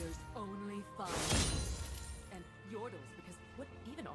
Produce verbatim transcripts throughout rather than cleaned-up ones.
Here's only five. And Yordles, because what even are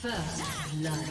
First blood.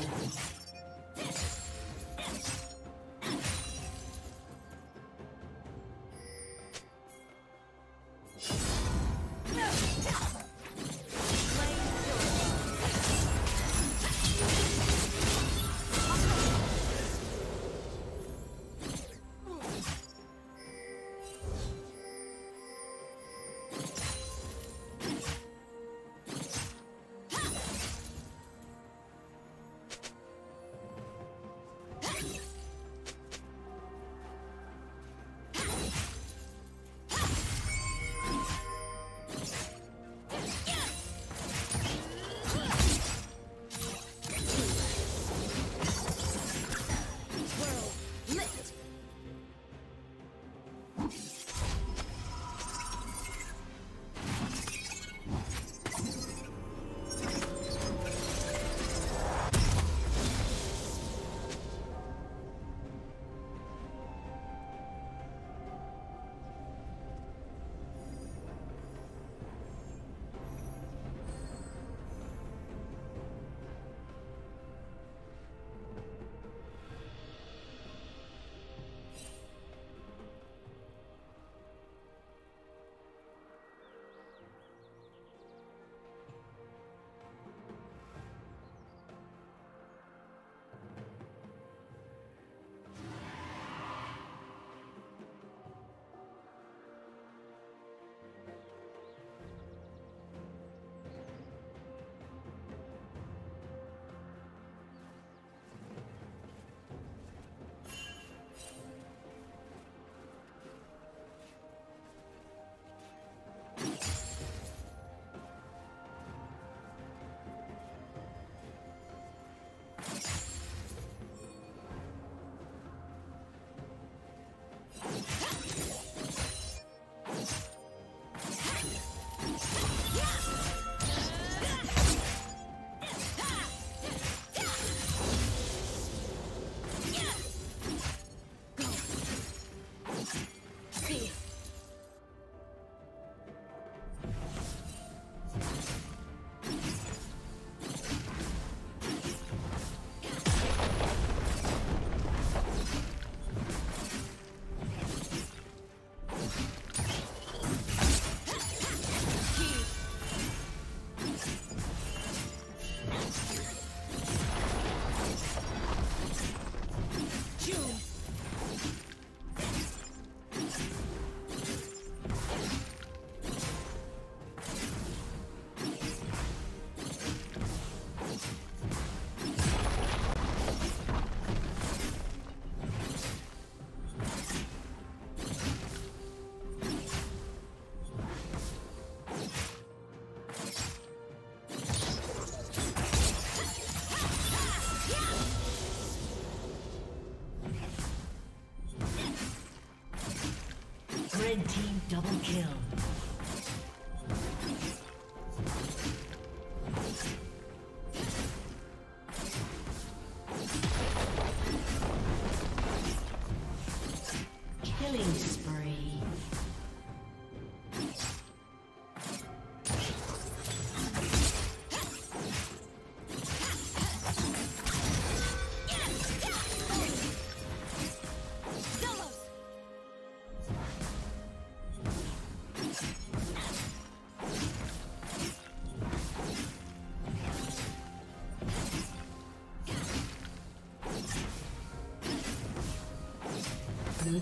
Blue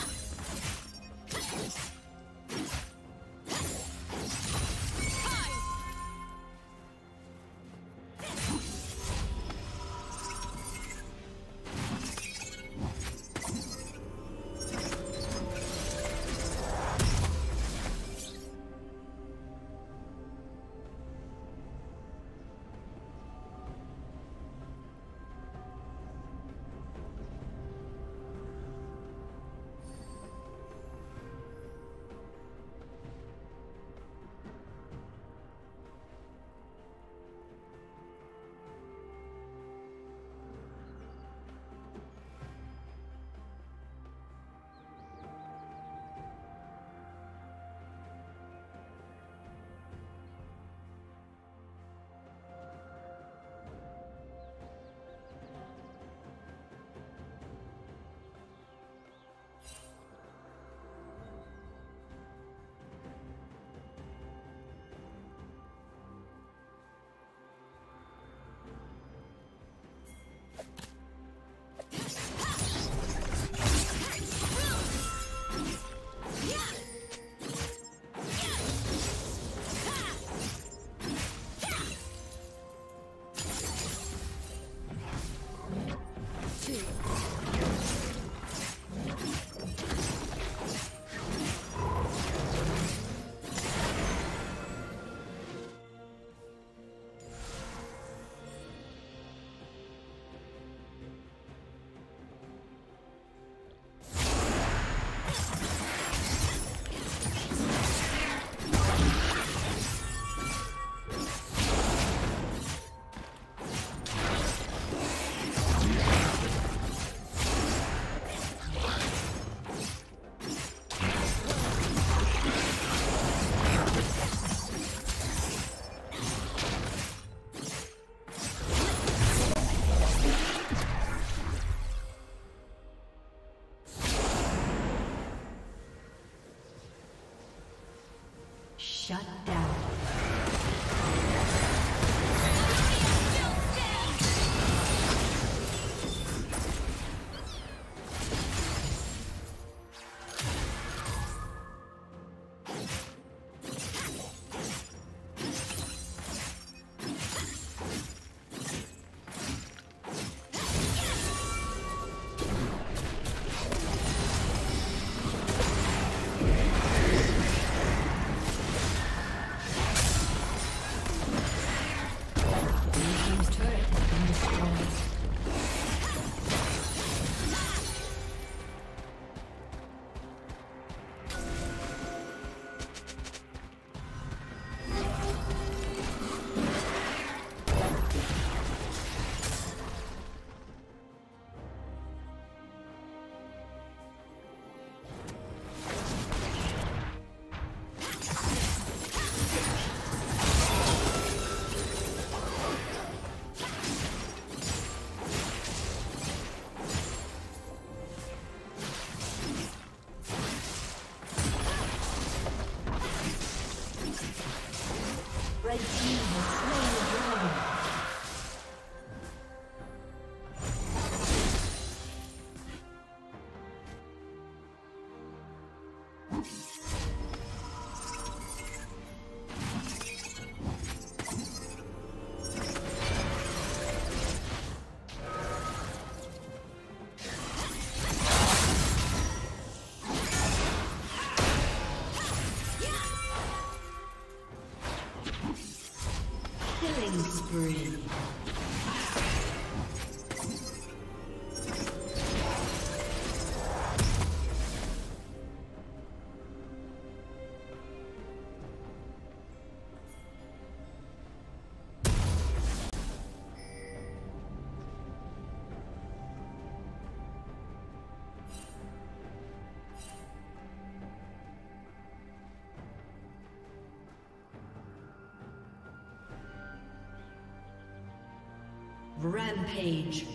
Shut down. Spree. Rampage.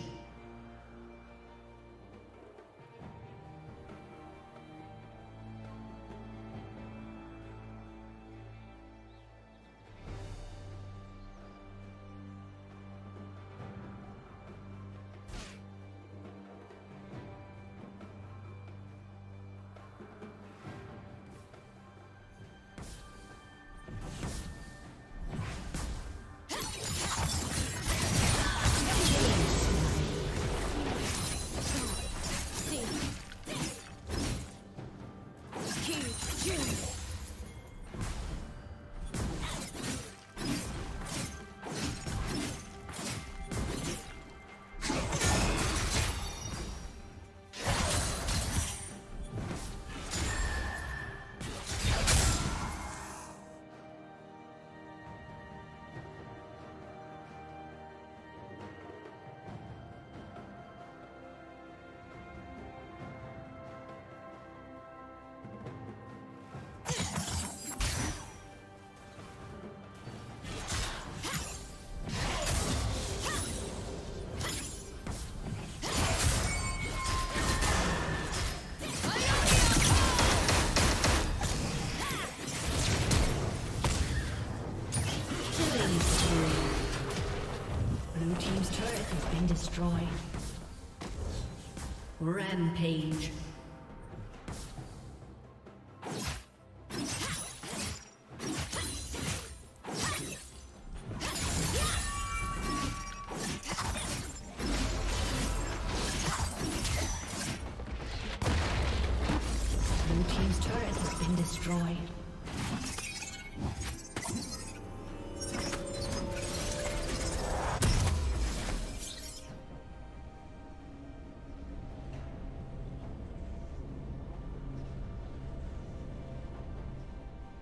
team's turret has been destroyed. Rampage. Blue team's turret has been destroyed.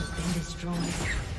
has been destroyed.